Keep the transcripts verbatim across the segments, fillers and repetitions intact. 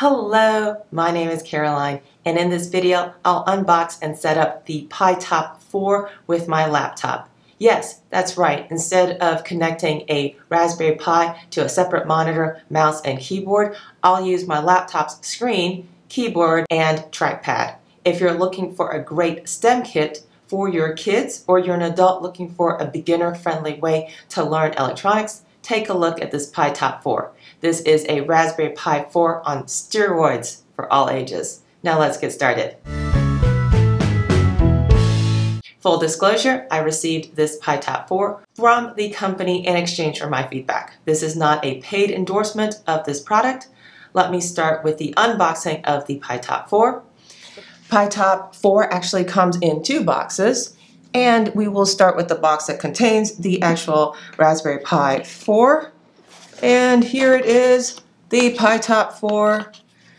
Hello, my name is Caroline, and in this video I'll unbox and set up the Pi-Top four with my laptop. Yes, that's right, instead of connecting a Raspberry Pi to a separate monitor, mouse, and keyboard, I'll use my laptop's screen, keyboard, and trackpad. If you're looking for a great STEM kit for your kids, or you're an adult looking for a beginner-friendly way to learn electronics, take a look at this Pi-Top four. This is a Raspberry Pi four on steroids for all ages. Now let's get started. Full disclosure, I received this Pi-Top four from the company in exchange for my feedback. This is not a paid endorsement of this product. Let me start with the unboxing of the Pi-Top four. Pi-Top four actually comes in two boxes. And we will start with the box that contains the actual Raspberry Pi four. And here it is, the Pi-Top four. It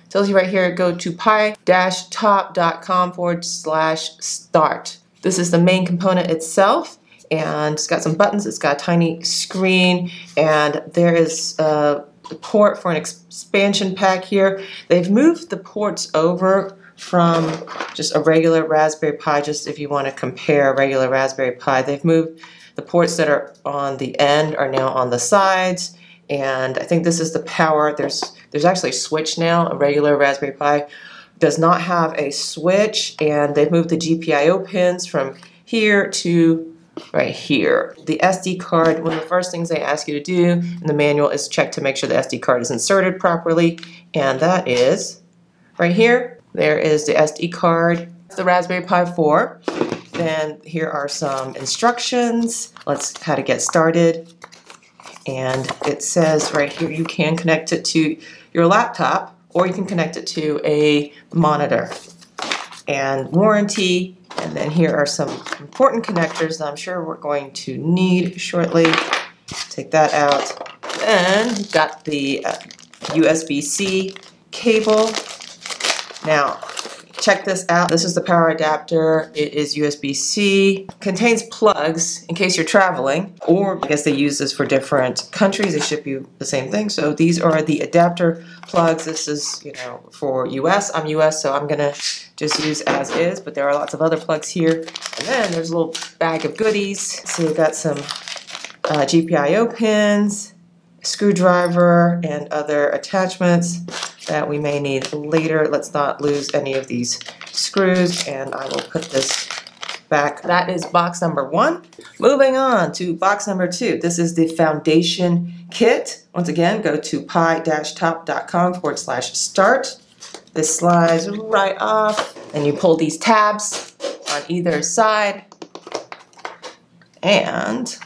tells you right here, go to pi top dot com forward slash start. This is the main component itself. And it's got some buttons, it's got a tiny screen, and there is a port for an expansion pack here. They've moved the ports over from just a regular Raspberry Pi, just if you want to compare a regular Raspberry Pi. They've moved the ports that are on the end are now on the sides, and I think this is the power. There's, there's actually a switch now. A regular Raspberry Pi does not have a switch, and they've moved the G P I O pins from here to right here. The S D card, one of the first things they ask you to do in the manual is check to make sure the S D card is inserted properly, and that is right here. There is the S D card, the Raspberry Pi four. Then here are some instructions. Let's how to get started. And it says right here, you can connect it to your laptop or you can connect it to a monitor. And warranty. And then here are some important connectors that I'm sure we're going to need shortly. Take that out. Then you've got the uh, U S B C cable. Now, check this out. This is the power adapter. It is U S B C. Contains plugs in case you're traveling, or I guess they use this for different countries. They ship you the same thing. So these are the adapter plugs. This is, you know, for U S. I'm U S, so I'm gonna just use as is, but there are lots of other plugs here. And then there's a little bag of goodies. So we've got some uh, G P I O pins, screwdriver, and other attachments that we may need later. Let's not lose any of these screws, and I will put this back. That is box number one. Moving on to box number two. This is the foundation kit. Once again, go to pi top dot com forward slash start. This slides right off, and you pull these tabs on either side, and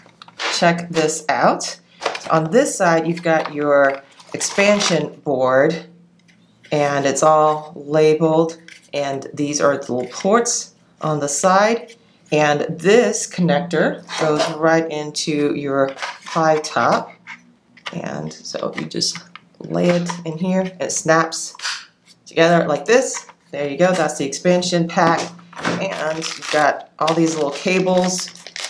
check this out. On this side, you've got your expansion board, and it's all labeled, and these are the little ports on the side, and this connector goes right into your Pi-Top, and so you just lay it in here, it snaps together like this. There you go, that's the expansion pack, and you've got all these little cables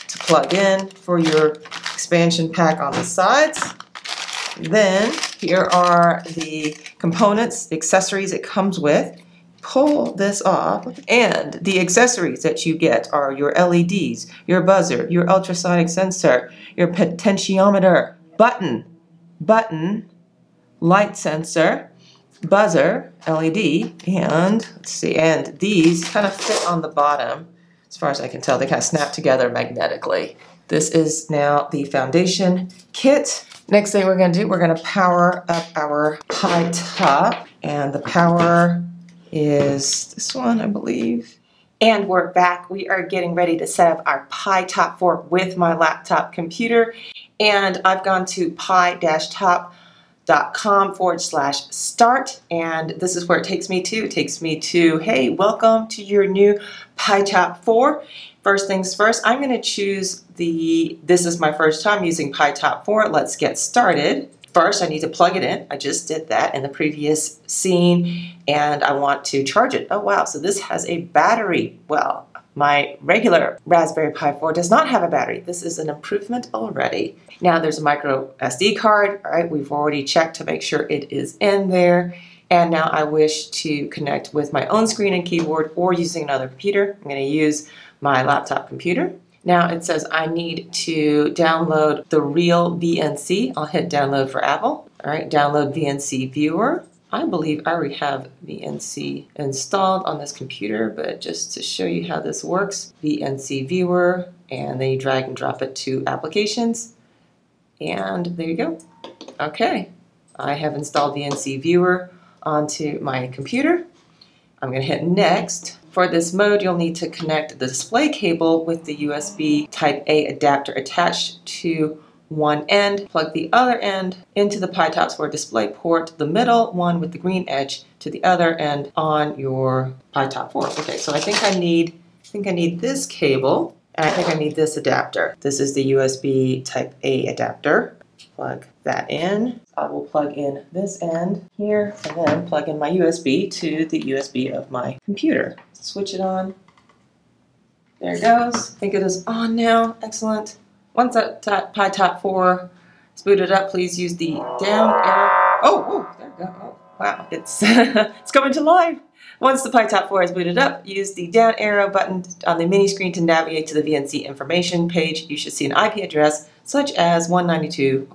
to plug in for your expansion pack on the sides. Then here are the components, the accessories it comes with. Pull this off, and the accessories that you get are your L E Ds, your buzzer, your ultrasonic sensor, your potentiometer, button, button, light sensor, buzzer, L E D, and let's see, and these kind of fit on the bottom. As far as I can tell, they kind of snap together magnetically. This is now the foundation kit. Next thing we're going to do, we're going to power up our Pi-Top, and the power is this one, I believe. And we're back. We are getting ready to set up our Pi-Top four with my laptop computer, and I've gone to pi top dot com forward slash start, and this is where it takes me to. It takes me to, hey, welcome to your new Pi-Top four. First things first, I'm going to choose the, this is my first time using Pi-Top four, let's get started. First, I need to plug it in. I just did that in the previous scene, and I want to charge it. Oh wow, so this has a battery. Well, my regular Raspberry Pi four does not have a battery. This is an improvement already. Now there's a micro S D card, all right, we've already checked to make sure it is in there. And now I wish to connect with my own screen and keyboard or using another computer. I'm going to use my laptop computer. Now it says I need to download the real V N C. I'll hit download for Apple. All right, download V N C Viewer. I believe I already have V N C installed on this computer, but just to show you how this works, V N C Viewer, and then you drag and drop it to Applications. And there you go. Okay, I have installed V N C Viewer onto my computer. I'm going to hit Next. For this mode, you'll need to connect the display cable with the U S B Type A adapter attached to one end. Plug the other end into the Pi-Top four display port, the middle one with the green edge to the other end on your Pi-Top four. Okay, so I think I need, I think I need this cable, and I think I need this adapter. This is the U S B Type A adapter. Plug that in. I will plug in this end here and then plug in my U S B to the U S B of my computer. Switch it on. There it goes. I think it is on now. Excellent. Once that Pi-Top four is booted up, please use the down arrow. Oh, oh there we go. Oh, wow, it's it's coming to life. Once the Pi-Top four is booted up, use the down arrow button on the mini screen to navigate to the V N C information page. You should see an I P address such as one ninety-two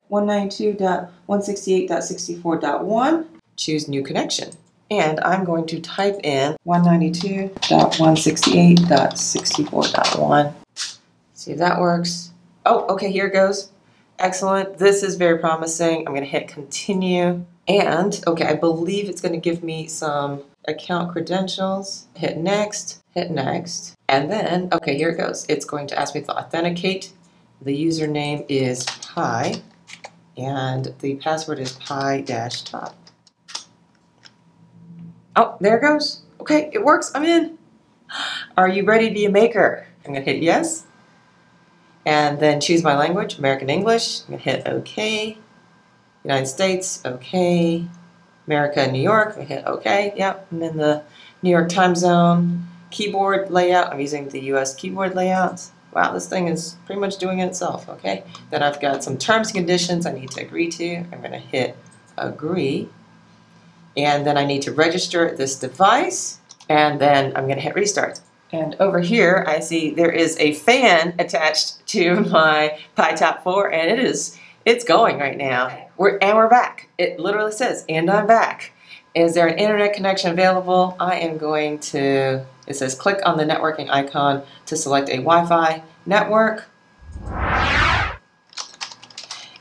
dot one sixty-eight dot sixty-four dot one. Choose new connection. And I'm going to type in one ninety-two dot one sixty-eight dot sixty-four dot one. See if that works. Oh, okay, here it goes. Excellent. This is very promising. I'm going to hit continue. And, okay, I believe it's going to give me some account credentials. Hit next, hit next. And then, okay, here it goes. It's going to ask me to authenticate. The username is Pi, and the password is Pi-Top. Oh, there it goes. Okay, it works. I'm in. Are you ready to be a maker? I'm going to hit yes, and then choose my language, American English. I'm going to hit OK. United States, OK. America, New York. I'm going to hit OK. Yep, I'm in the New York time zone. Keyboard layout. I'm using the U S keyboard layout. Wow, this thing is pretty much doing it itself, okay? Then I've got some terms and conditions I need to agree to. I'm going to hit agree. And then I need to register this device. And then I'm going to hit restart. And over here, I see there is a fan attached to my Pi-Top four, and it is, it's going right now. We're, and we're back. It literally says, and I'm back. Is there an internet connection available? I am going to, it says click on the networking icon to select a Wi-Fi network.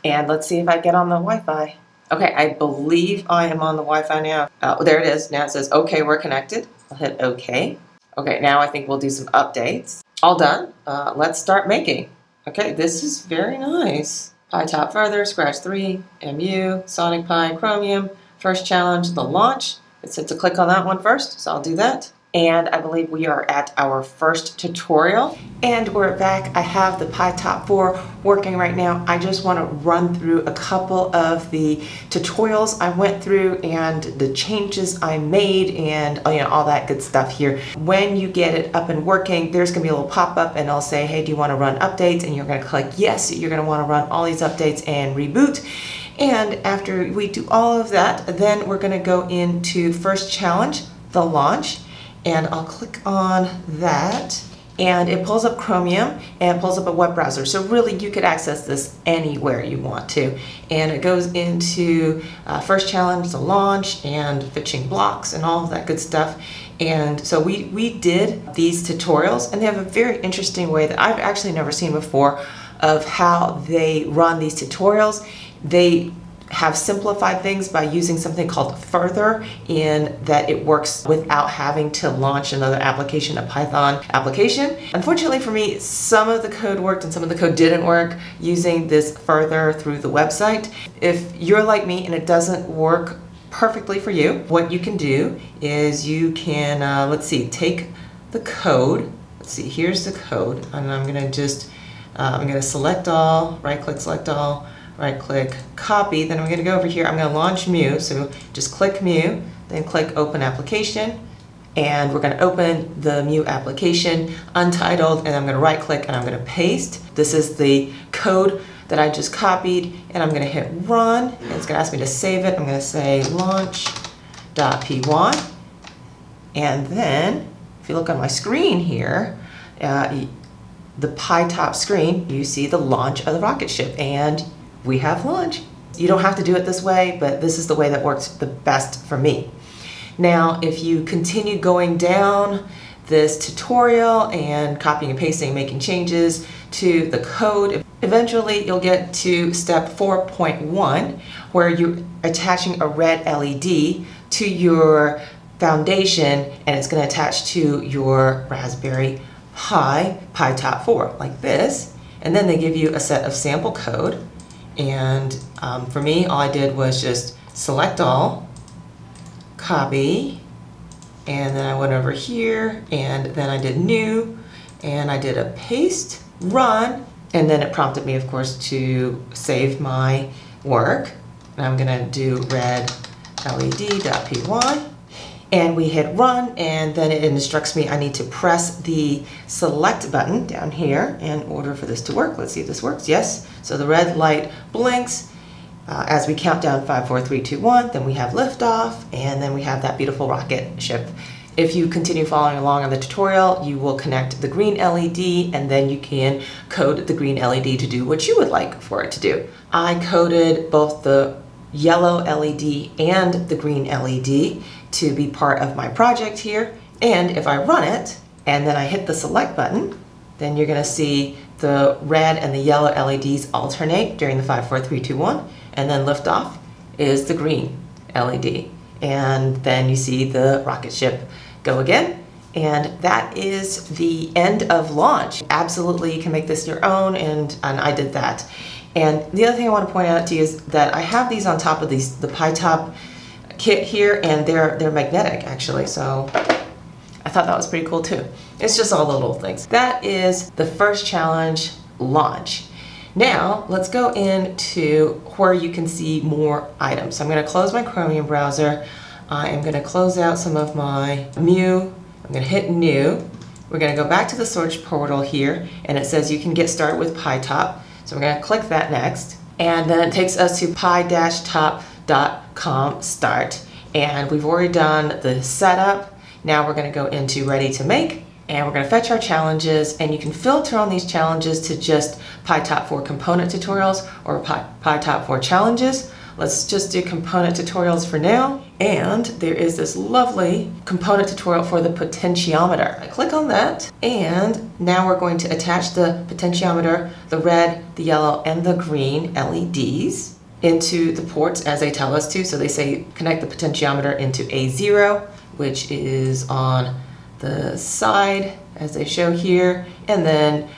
And let's see if I get on the Wi-Fi. Okay, I believe I am on the Wi-Fi now. Uh, there it is. Now it says, okay, we're connected. I'll hit okay. Okay, now I think we'll do some updates. All done. Uh, let's start making. Okay, this is very nice. Pi-Top further, Scratch three, Mu, Sonic Pi, Chromium. First challenge, the launch. It said to click on that one first, so I'll do that. And I believe we are at our first tutorial. And we're back. I have the Pi-Top four working right now. I just want to run through a couple of the tutorials I went through and the changes I made and you know all that good stuff here. When you get it up and working, there's going to be a little pop-up and I'll say, hey, do you want to run updates? And you're going to click yes. You're going to want to run all these updates and reboot. And after we do all of that, then we're going to go into first challenge, the launch. And I'll click on that, and it pulls up Chromium, and it pulls up a web browser. So really, you could access this anywhere you want to. And it goes into uh, first challenge, the launch, and fetching blocks, and all of that good stuff. And so we, we did these tutorials, and they have a very interesting way that I've actually never seen before of how they run these tutorials. They have simplified things by using something called further, in that it works without having to launch another application, a Python application. Unfortunately for me, some of the code worked and some of the code didn't work using this further through the website. If you're like me and it doesn't work perfectly for you, what you can do is you can, uh, let's see, take the code. Let's see, here's the code, and I'm gonna just, uh, I'm gonna select all, right click, select all, right click, copy, then I'm going to go over here, I'm going to launch Mu, so just click Mu, then click open application, and we're going to open the Mu application, untitled, and I'm going to right click and I'm going to paste. This is the code that I just copied, and I'm going to hit run, and it's going to ask me to save it. I'm going to say launch P one. And then, if you look on my screen here, uh, the Pi-Top screen, you see the launch of the rocket ship, and we have launch. You don't have to do it this way, but this is the way that works the best for me. Now, if you continue going down this tutorial and copying and pasting, making changes to the code, eventually you'll get to step four point one, where you're attaching a red L E D to your foundation, and it's going to attach to your Raspberry Pi Pi-Top four like this. And then they give you a set of sample code. And um, for me, all I did was just select all, copy, and then I went over here, and then I did new, and I did a paste, run, and then it prompted me, of course, to save my work. And I'm going to do red L E D dot P Y. And we hit run, and then it instructs me I need to press the select button down here in order for this to work. Let's see if this works. Yes. So the red light blinks uh, as we count down five, four, three, two, one. Then we have liftoff, and then we have that beautiful rocket ship. If you continue following along on the tutorial, you will connect the green L E D, and then you can code the green L E D to do what you would like for it to do. I coded both the yellow L E D and the green L E D to be part of my project here. And if I run it and then I hit the select button, then you're going to see the red and the yellow L E Ds alternate during the five, four, three, two, one, and then liftoff is the green L E D. And then you see the rocket ship go again. And that is the end of launch. Absolutely, you can make this your own, and, and I did that. And the other thing I want to point out to you is that I have these on top of these the Pi-Top kit here, and they're they're magnetic actually, so I thought that was pretty cool too. It's just all the little things. That is the first challenge, launch. Now let's go into where you can see more items. So I'm going to close my Chromium browser. I am going to close out some of my Mu. I'm going to hit new. We're going to go back to the search portal here, and it says you can get started with Pi-Top. So we're going to click that next, and then it takes us to pi top dot com start, and we've already done the setup. Now we're going to go into ready to make, and we're going to fetch our challenges, and you can filter on these challenges to just Pi-Top four component tutorials or Pi-Top four challenges. Let's just do component tutorials for now, and there is this lovely component tutorial for the potentiometer. I click on that, and now we're going to attach the potentiometer, the red, the yellow, and the green L E Ds into the ports as they tell us to. So they say connect the potentiometer into A zero, which is on the side as they show here, and then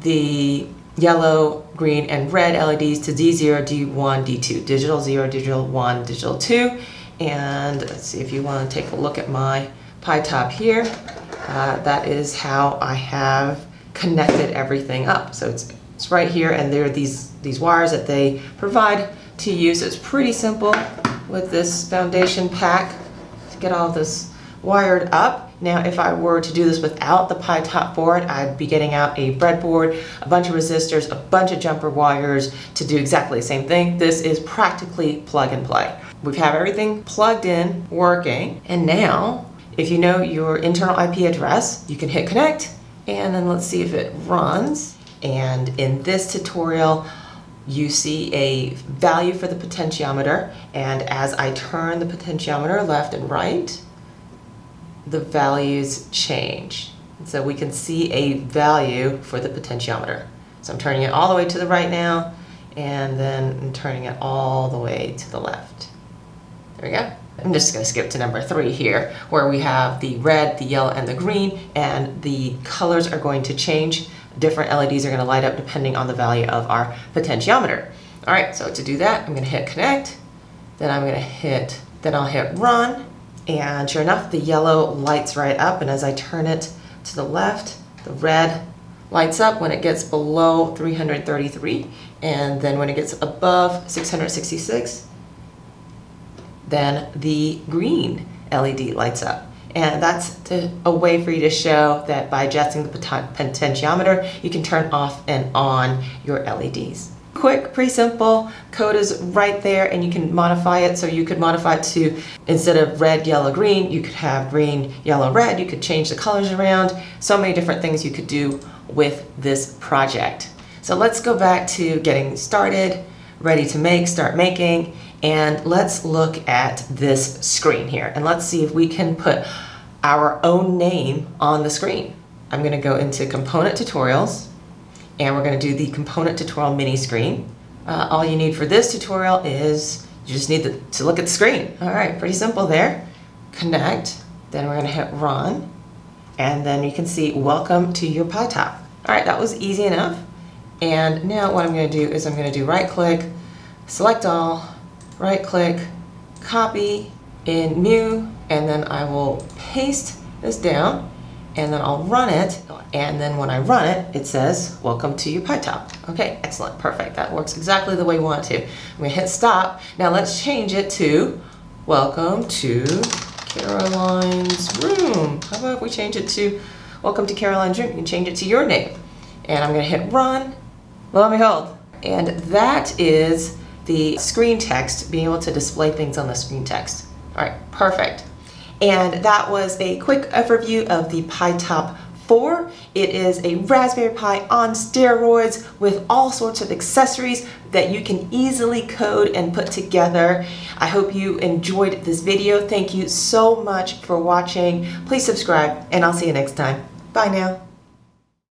the yellow, green, and red L E Ds to D zero, D one, D two, digital zero, digital one, digital two. And let's see if you want to take a look at my Pi-Top here. Uh, that is how I have connected everything up. So it's It's right here, and there are these, these wires that they provide to use. It's pretty simple with this foundation pack to get all this wired up. Now, if I were to do this without the Pi-Top board, I'd be getting out a breadboard, a bunch of resistors, a bunch of jumper wires to do exactly the same thing. This is practically plug and play. We have everything plugged in, working, and now, if you know your internal I P address, you can hit connect, and then let's see if it runs. And in this tutorial, you see a value for the potentiometer. And as I turn the potentiometer left and right, the values change. And so we can see a value for the potentiometer. So I'm turning it all the way to the right now, and then I'm turning it all the way to the left. There we go. I'm just going to skip to number three here, where we have the red, the yellow, and the green, and the colors are going to change. Different L E Ds are going to light up depending on the value of our potentiometer. All right, so to do that, I'm going to hit connect, then I'm going to hit, then I'll hit run, and sure enough, the yellow lights right up, and as I turn it to the left, the red lights up when it gets below three hundred thirty-three, and then when it gets above six hundred sixty-six, then the green L E D lights up. And that's to, a way for you to show that by adjusting the potentiometer, you can turn off and on your L E Ds. quick, pretty simple. Code is right there and you can modify it. So you could modify it to, instead of red, yellow, green, you could have green, yellow, red. You could change the colors around. So many different things you could do with this project. So let's go back to getting started, ready to make, start making, and let's look at this screen here. And let's see if we can put our own name on the screen. I'm gonna go into component tutorials, and we're gonna do the component tutorial mini screen. Uh, all you need for this tutorial is, you just need the, to look at the screen. All right, pretty simple there. Connect, then we're gonna hit run, and then you can see, welcome to your Pi-Top. All right, that was easy enough. And now what I'm gonna do is I'm gonna do right click, select all, right click, copy in Mu, and then I will paste this down, and then I'll run it, and then when I run it, it says, welcome to your Pi-Top. Okay, excellent, perfect. That works exactly the way you want to. I'm gonna hit stop. Now let's change it to, welcome to Caroline's room. How about if we change it to, welcome to Caroline's room. You can change it to your name. And I'm gonna hit run, lo and behold. And that is the screen text, being able to display things on the screen text. All right, perfect. And that was a quick overview of the Pi-Top four. It is a Raspberry Pi on steroids with all sorts of accessories that you can easily code and put together. I hope you enjoyed this video. Thank you so much for watching. Please subscribe, and I'll see you next time. Bye now.